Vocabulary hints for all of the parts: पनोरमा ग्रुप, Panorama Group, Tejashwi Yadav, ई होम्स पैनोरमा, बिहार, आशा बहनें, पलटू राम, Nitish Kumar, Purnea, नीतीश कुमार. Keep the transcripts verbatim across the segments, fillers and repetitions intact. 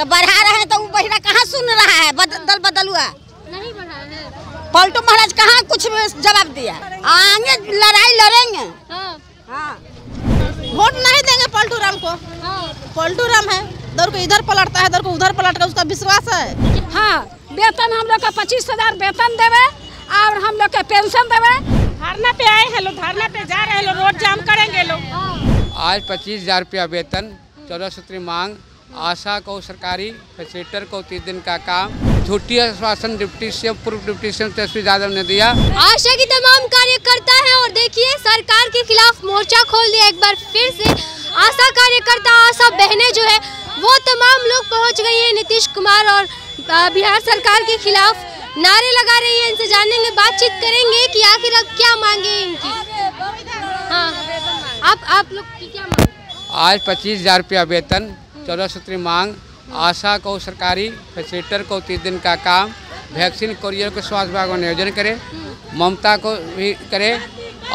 तो बढ़ा रहे हैं तो वो बहिरा कहाँ सुन रहा है? बदल बदलुआ नहीं बढ़ा है। पलटू महाराज कहाँ कुछ जवाब दिया? आगे लड़ाई लड़ेंगे, हाँ हाँ, वोट नहीं देंगे पलटू राम को। हाँ। पलटू राम है, दर को इधर पलटता है, दर को उधर पलटता है, उसका विश्वास है। हाँ, वेतन हम लोग का पच्चीस हजार वेतन देवे और हम लोग के पेंशन देवे। धरना पे आए हैं लोग, धरना पे जा रहे हैं लोग, रोड जाम करेंगे लोग। आज पच्चीस हजार रुपया वेतन, चौदह सूत्री मांग, आशा को सरकारी फैसिलिटर को तीस दिन का काम, झूठी आश्वासन डिप्टी सीएम पूर्व डिप्टी सीएम तेजस्वी यादव ने दिया। आशा की तमाम कार्यकर्ता है और देखिए सरकार के खिलाफ मोर्चा खोल दिया एक बार फिर से। आशा कार्यकर्ता, आशा बहनें जो है वो तमाम लोग पहुंच गई हैं नीतीश कुमार और बिहार सरकार के खिलाफ नारे लगा रही है। इनसे जानेंगे, बातचीत करेंगे कि आखिर अब क्या मांगे इनकी। हाँ, आप आप लोग की क्या मांग? आज पच्चीस हजार रुपया वेतन, चौदह सूत्री मांग, आशा को सरकारी फैसिलिटर को तीस दिन का काम, वैक्सीन कोरियर को स्वास्थ्य विभाग में नियोजन करे, ममता को भी करे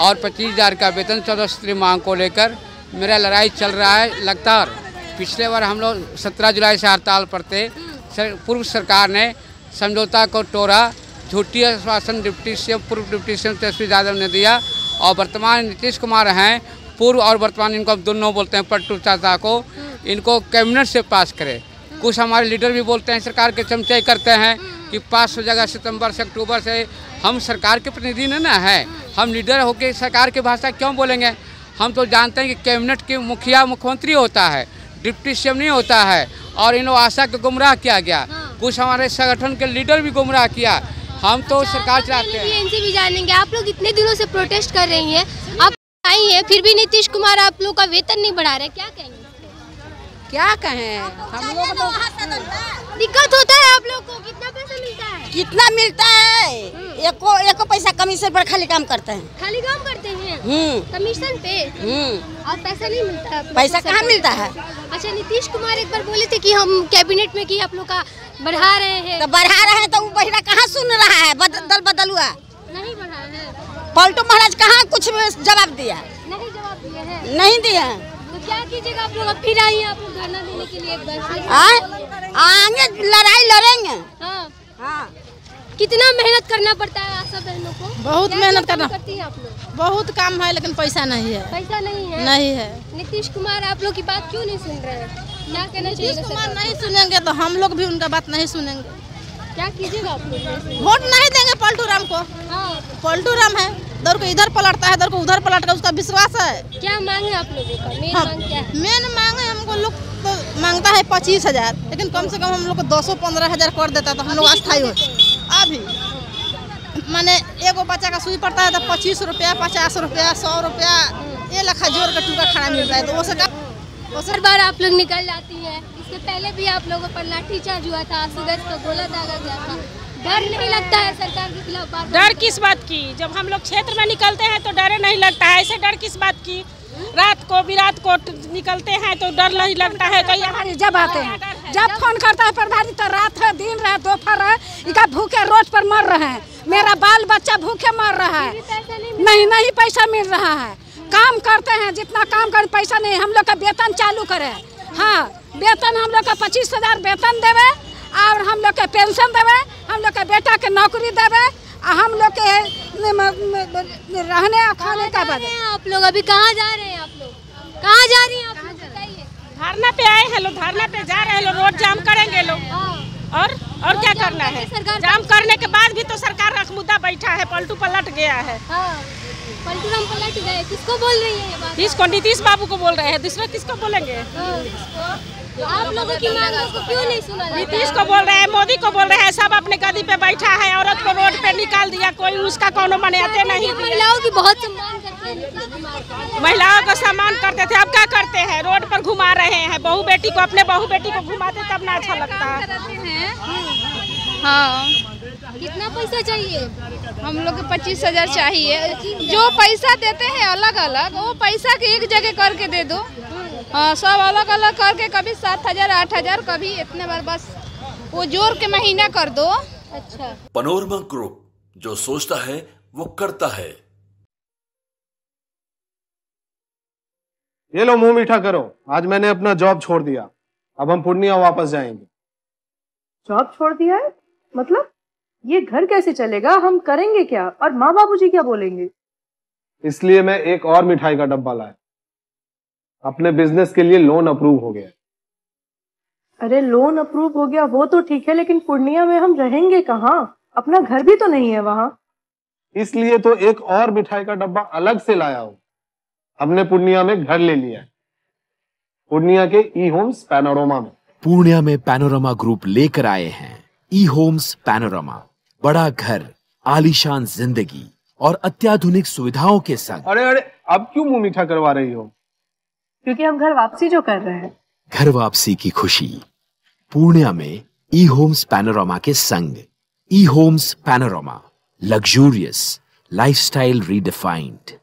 और पच्चीस हजार का वेतन चौदह सूत्री मांग को लेकर मेरा लड़ाई चल रहा है लगातार। पिछले बार हम लोग सत्रह जुलाई से हड़ताल पर थे, पूर्व सरकार ने समझौता को तोड़ा, झूठी आश्वासन डिप्टी सीएम पूर्व डिप्टी सीएम तेजस्वी यादव ने दिया और वर्तमान नीतीश कुमार हैं, पूर्व और वर्तमान इनको अब दोनों बोलते हैं पलटू चाचा को, इनको कैबिनेट से पास करे। कुछ हमारे लीडर भी बोलते हैं, सरकार के चमचाई करते हैं कि पास हो जाएगा सितंबर से अक्टूबर से। हम सरकार के प्रतिनिधि न ना है, हम लीडर होकर सरकार की भाषा क्यों बोलेंगे? हम तो जानते हैं कि कैबिनेट के मुखिया मुख्यमंत्री होता है, डिप्टी सीएम नहीं होता है और इन आशा को गुमराह किया गया, कुछ हमारे संगठन के लीडर भी गुमराह किया। हम तो सरकार चलाते हैं। इनसे भी जानेंगे, आप लोग इतने दिनों से प्रोटेस्ट कर रही है, आप आई है, फिर भी नीतीश कुमार आप लोग का वेतन नहीं बढ़ा रहे, क्या कहेंगे? क्या कहें, हम लोग तो दिक्कत होता है। आप लोग को कितना पैसा मिलता है? कितना मिलता है? एको एको पैसा कमीशन पर खाली काम करते हैं, खाली काम करते हैं कमीशन पे, और पैसा नहीं मिलता। पैसा कहाँ मिलता है? अच्छा, नीतीश कुमार एक बार बोले थे कि हम कैबिनेट में कि आप लोग का बढ़ा रहे हैं, तो बढ़ा रहे हैं तो वो बहिरा कहाँ सुन रहा है? बदल बदलुआ नहीं बढ़ा है। पलटू महाराज कहाँ कुछ जवाब दिया? नहीं जवाब दिया है, नहीं दिया। क्या कीजिएगा आप लोग? फिर आइए आप लोग धरना देने के लिए एक बार, आगे लड़ाई लड़ेंगे। हाँ हाँ, कितना मेहनत करना पड़ता है आशा बहनों को? बहुत मेहनत करना करती है आप लोग, बहुत काम है लेकिन पैसा नहीं है, पैसा नहीं है, नहीं है। नीतीश कुमार आप लोग की बात क्यों नहीं सुन रहे हैं? क्या कहना चाहिए? नीतीश कुमार नहीं सुनेंगे तो हम लोग भी उनका बात नहीं सुनेंगे। क्या कीजिएगा आप लोग? वोट नहीं देंगे पलटू राम को। पलटू राम है, दर को इधर पलटता है, दर को उधर पलटता है, उसका विश्वास है। क्या मांग है आप लोगों का? मेन हाँ, मांग क्या है? मेन मांग है, हमको लोग तो मांगता है पच्चीस हजार, लेकिन कम से कम हम लोग को दो सौ पंद्रह हजार कर देता तो हम लोग अस्थायी होते। अभी माने एगो बच्चा का सुई पड़ता है तो पच्चीस रुपया, पचास रुपया, सौ रुपया ये लखा जोर का टूका खाना मिलता है। तो वो सब हर बार आप लोग निकल जाती है। इससे पहले भी आप लोगों पर लाठीचार्ज हुआ था, सुगत को गोला दागा गया था, डर नहीं लगता है सरकार के खिलाफ? डर किस बात की, जब हम लोग क्षेत्र में निकलते हैं तो डर नहीं लगता है, ऐसे डर किस बात की? रात को बिरात को निकलते हैं तो डर नहीं लगता है। तो यहाँ जब आते हैं, जब फोन करता है प्रभारी तो रात है, दिन रहे, दोपहर है, इनका भूखे रोड पर मर रहे हैं, मेरा बाल बच्चा भूखे मर रहा है, नहीं नहीं पैसा मिल रहा है। काम करते हैं, जितना काम कर पैसा नहीं, हम लोग का वेतन चालू करे। हाँ, वेतन हम लोग का पच्चीस हजार वेतन देवे और हम लोग के पेंशन देवे, हम लोग के बेटा के नौकरी देवे, हम लोग के रहने खाने का बदले। आप लोग अभी कहाँ जा रहे हैं? आप लोग कहाँ जा रही हैं? आप लोग बताइए। धरना पे आए हैं लोग, धरना पे जा रहे हैं लोग, रोड जाम करेंगे लोग। और और क्या करना है? जाम करने के बाद भी तो सरकार का मुद्दा बैठा है, पलटू पलट गया है। पलटू राम पलट गए, किसको बोल रही है ये बात? किसको? नीतीश बाबू को बोल रहे हैं, दूसरा किसको बोलेंगे? आप लोगों की मांग को क्यों नहीं सुना? नीतीश को बोल रहे हैं, मोदी को बोल रहे हैं, सब अपने गद्दी पे बैठा है, औरत को रोड पे निकाल दिया, कोई उसका कोनो मनाते नहीं। महिलाओं की बहुत सम्मान करते हैं, महिलाओं का सम्मान करते थे, अब क्या करते हैं? रोड पर घुमा रहे हैं, बहू बेटी को, अपने बहू बेटी को घुमाते तब ना अच्छा लगता है। हाँ, कितना पैसा चाहिए? हम लोग को पच्चीस हजार चाहिए। जो पैसा देते हैं अलग अलग, वो पैसा के एक जगह करके दे दो। हाँ, सब अलग अलग करके, कभी सात हजार आठ हजार, कभी इतने बार, बस वो जोर के महीना कर दो। अच्छा, पनोरमा ग्रुप, जो सोचता है वो करता है। ये लो मुंह मीठा करो, आज मैंने अपना जॉब छोड़ दिया, अब हम पूर्णिया वापस जाएंगे। जॉब छोड़ दिया है? मतलब ये घर कैसे चलेगा, हम करेंगे क्या और माँ बाबूजी क्या बोलेंगे? इसलिए मैं एक और मिठाई का डब्बा लाया, अपने बिजनेस के लिए लोन अप्रूव हो गया। अरे लोन अप्रूव हो गया वो तो ठीक है, लेकिन पूर्णिया में हम रहेंगे कहाँ? अपना घर भी तो नहीं है वहाँ। इसलिए तो एक और मिठाई का डब्बा अलग से लाया हो, हमने पूर्णिया में घर ले लिया है, पूर्णिया के ई होम्स पैनोरमा में। पूर्णिया में पैनोरमा ग्रुप लेकर आए हैं ई होम्स पैनोरमा, बड़ा घर, आलीशान जिंदगी और अत्याधुनिक सुविधाओं के संग। अरे अरे अब क्यों मुंह मीठा करवा रही हो? क्योंकि हम घर वापसी जो कर रहे हैं। घर वापसी की खुशी पूर्णिया में ई होम्स पैनोरमा के संग। ई होम्स पैनोरमा, luxurious lifestyle redefined.